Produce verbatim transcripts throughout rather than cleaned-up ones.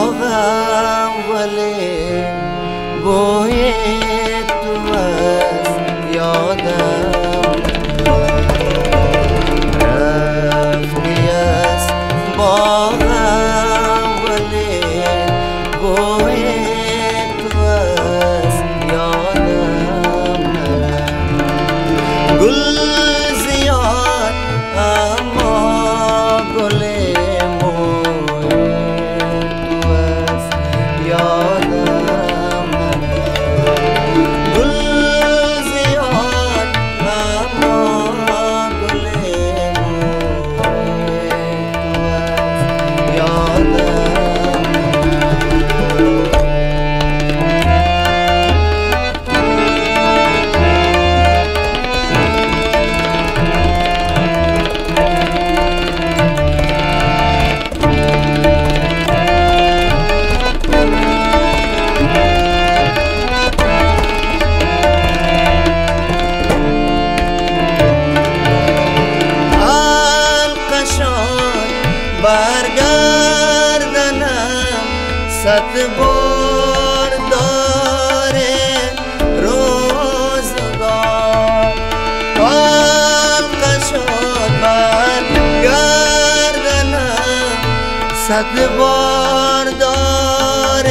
صوبا ولي بويت وس يودا رفياس صوبا ولي بويت وس يودا قل زياد أما قل برگردنم ست بردار روزگار پاک شد برگردنم ست بردار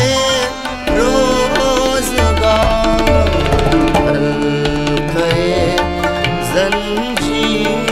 روزگار حلقه زنجیر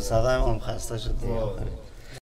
سلام خسته شدی.